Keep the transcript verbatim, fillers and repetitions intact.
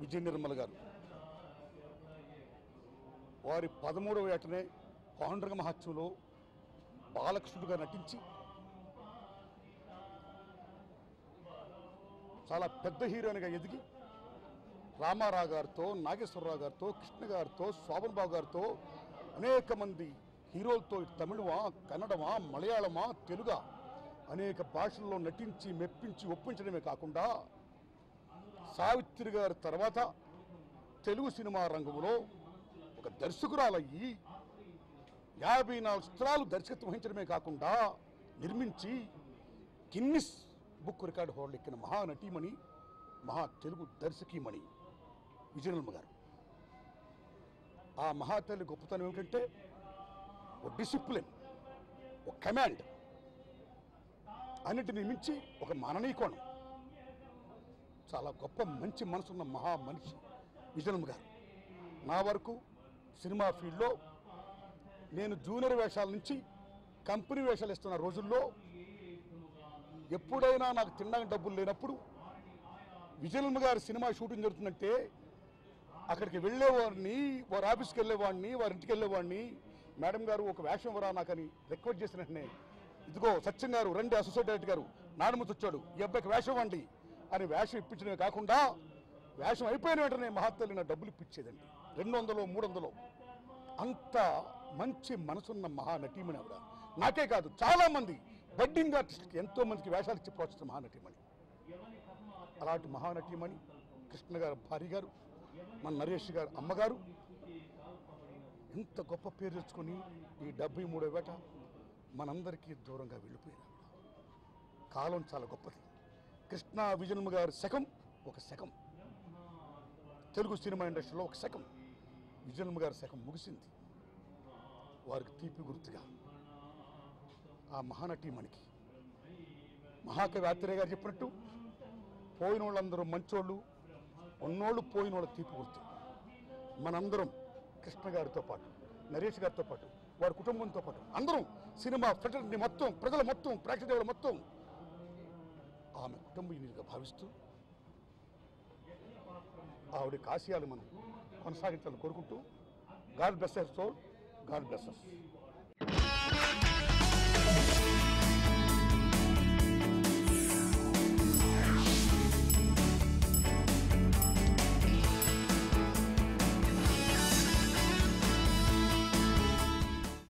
విజయ నిర్మల్ గారు వారి పదమూడవ ఏటనే పాండురంగ మహత్సవంలో బాలకృష్ణుడిగా నటించి చాలా పెద్ద హీరోయిన్గా ఎదిగి రామారావు గారితో, నాగేశ్వరరావు గారితో, కృష్ణ గారితో, శోభన్ బాబు గారితో అనేక మంది హీరోలతో తమిళమా, కన్నడమా, మలయాళమా, తెలుగా అనేక భాషల్లో నటించి మెప్పించి ఒప్పించడమే కాకుండా సావిత్రి గారి తర్వాత తెలుగు సినిమా రంగంలో ఒక దర్శకురాలయ్యి యాభై నాలుగు చిత్రాలు దర్శకత్వం వహించడమే కాకుండా నిర్మించి గిన్నిస్ బుక్ రికార్డు హోల్డ్ ఎక్కిన మహానటీమణి, మహా తెలుగు దర్శకీమణి విజయనిర్మ గారు. ఆ మహాతల్లి గొప్పతనం ఏమిటంటే ఒక డిసిప్లిన్, ఒక కమాండ్, అన్నిటిని మించి ఒక మాననీకోణం, చాలా గొప్ప మంచి మనసున్న మహా మనిషి విజయనిర్మ గారు. నా వరకు సినిమా ఫీల్డ్లో నేను జూనియర్ వేషాల నుంచి కంపెనీ వేషాలు ఇస్తున్న రోజుల్లో ఎప్పుడైనా నాకు తినడానికి డబ్బులు లేనప్పుడు విజయనిర్మ గారి సినిమా షూటింగ్ జరుగుతుందంటే అక్కడికి వెళ్ళేవాడిని, వారి ఆఫీస్కి వెళ్ళేవాడిని, వారి ఇంటికి వెళ్ళేవాడిని, మేడం గారు ఒక వేషం ఇవ్వరా నాకని రిక్వెస్ట్ చేసిన వెంటనే ఇదిగో సత్యం గారు రండి, అసోసియేట్ డైరెక్టర్ గారు నాడమూతి వచ్చాడు, ఈ అబ్బాయికి వేషం ఇవ్వండి అని వేషం ఇప్పించడమే కాకుండా వేషం అయిపోయిన వెంటనే మహాతల్లి నా డబ్బులు ఇప్పించేదండి, రెండు వందలు మూడు వందలు. అంత మంచి మనసున్న మహానటీమణి ఆవిడ. నాకే కాదు, చాలామంది బడ్డింగ్ ఆర్టిస్టులకి ఎంతో మందికి వేషాలు ఇచ్చి ప్రోత్సహిస్తున్న మహానటీమణి. అలాంటి మహానటీమణి కృష్ణ గారు భార్య గారు, మన నరేష్ గారు అమ్మగారు ఎంత గొప్ప పేరు తెచ్చుకొని ఈ డెబ్బై మూడో వేట మనందరికీ దూరంగా వెళ్ళిపోయిన కాలం చాలా గొప్పది. కృష్ణ విజయనిర్మ గారు శకం, ఒక శకం తెలుగు సినిమా ఇండస్ట్రీలో, ఒక శకం విజయనిర్మ గారి శకం ముగిసింది. వారికి తీపి గుర్తుగా ఆ మహానటీమణికి మహాకవి ఆత్రేయ గారు చెప్పినట్టు పోయిన వాళ్ళందరూ మంచోళ్ళు, ఉన్నోళ్ళు పోయిన వాళ్ళ తీపి గుర్తు. మనందరం కృష్ణ గారితో పాటు, నరేష్ గారితో పాటు, వారి కుటుంబంతో పాటు అందరం సినిమా ఫ్రెటర్ని మొత్తం, ప్రజల మొత్తం, ప్రేక్షకుల మొత్తం ఆమె కుటుంబీయునిగా భావిస్తూ ఆవిడ ఆశయాలు మనం కొనసాగించాలని కోరుకుంటూ God bless us soul, God bless అస్.